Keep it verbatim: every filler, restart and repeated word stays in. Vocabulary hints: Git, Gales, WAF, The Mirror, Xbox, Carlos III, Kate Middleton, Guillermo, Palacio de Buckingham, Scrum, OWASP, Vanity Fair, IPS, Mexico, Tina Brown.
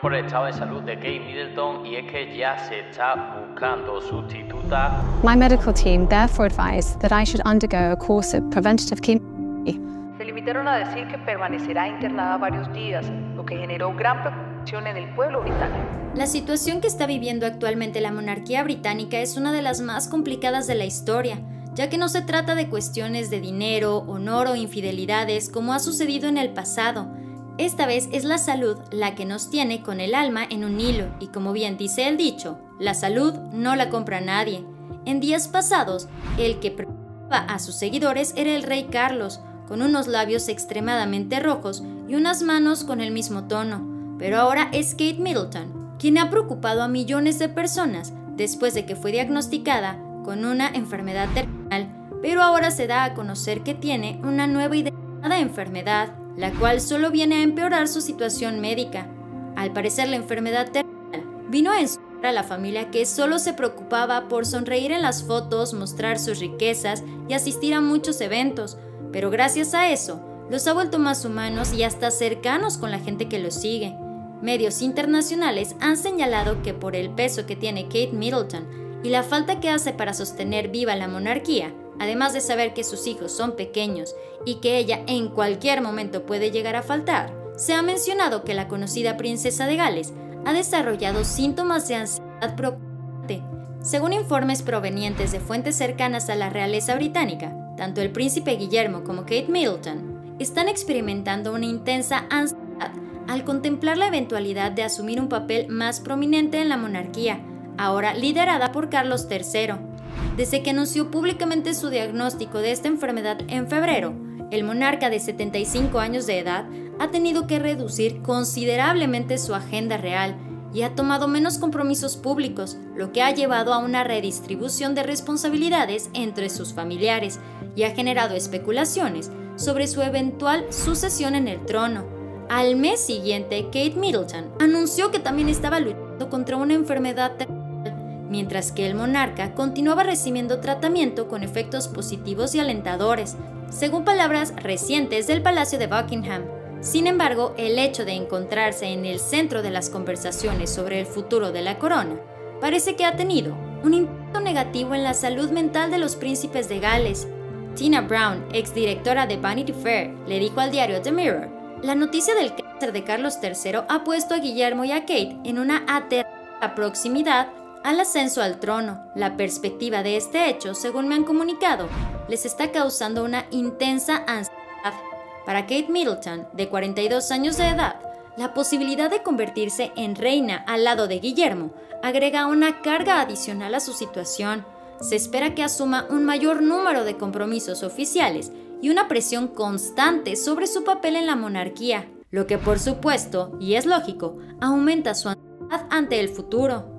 Por el estado de salud de Kate Middleton y es que ya se está buscando sustituta. My medical team therefore advised that I should undergo a course of preventative chemotherapy. Se limitaron a decir que permanecerá internada varios días, lo que generó gran preocupación en el pueblo británico. La situación que está viviendo actualmente la monarquía británica es una de las más complicadas de la historia, ya que no se trata de cuestiones de dinero, honor o infidelidades como ha sucedido en el pasado. Esta vez es la salud la que nos tiene con el alma en un hilo y, como bien dice el dicho, la salud no la compra nadie. En días pasados, el que preocupaba a sus seguidores era el rey Carlos, con unos labios extremadamente rojos y unas manos con el mismo tono, pero ahora es Kate Middleton, quien ha preocupado a millones de personas después de que fue diagnosticada con una enfermedad terminal, pero ahora se da a conocer que tiene una nueva y determinada enfermedad, la cual solo viene a empeorar su situación médica. Al parecer, la enfermedad terminal vino a ensuciar a la familia que solo se preocupaba por sonreír en las fotos, mostrar sus riquezas y asistir a muchos eventos, pero gracias a eso, los ha vuelto más humanos y hasta cercanos con la gente que los sigue. Medios internacionales han señalado que por el peso que tiene Kate Middleton y la falta que hace para sostener viva la monarquía, además de saber que sus hijos son pequeños y que ella en cualquier momento puede llegar a faltar, se ha mencionado que la conocida princesa de Gales ha desarrollado síntomas de ansiedad preocupante. Según informes provenientes de fuentes cercanas a la realeza británica, tanto el príncipe Guillermo como Kate Middleton están experimentando una intensa ansiedad al contemplar la eventualidad de asumir un papel más prominente en la monarquía, ahora liderada por Carlos tercero. Desde que anunció públicamente su diagnóstico de esta enfermedad en febrero, el monarca de setenta y cinco años de edad ha tenido que reducir considerablemente su agenda real y ha tomado menos compromisos públicos, lo que ha llevado a una redistribución de responsabilidades entre sus familiares y ha generado especulaciones sobre su eventual sucesión en el trono. Al mes siguiente, Kate Middleton anunció que también estaba luchando contra una enfermedad terminal, mientras que el monarca continuaba recibiendo tratamiento con efectos positivos y alentadores, según palabras recientes del Palacio de Buckingham. Sin embargo, el hecho de encontrarse en el centro de las conversaciones sobre el futuro de la corona parece que ha tenido un impacto negativo en la salud mental de los príncipes de Gales. Tina Brown, exdirectora de Vanity Fair, le dijo al diario The Mirror: "La noticia del cáncer de Carlos tercero ha puesto a Guillermo y a Kate en una aterradora proximidad al ascenso al trono. La perspectiva de este hecho, según me han comunicado, les está causando una intensa ansiedad". Para Kate Middleton, de cuarenta y dos años de edad, la posibilidad de convertirse en reina al lado de Guillermo agrega una carga adicional a su situación. Se espera que asuma un mayor número de compromisos oficiales y una presión constante sobre su papel en la monarquía, lo que por supuesto, y es lógico, aumenta su ansiedad ante el futuro.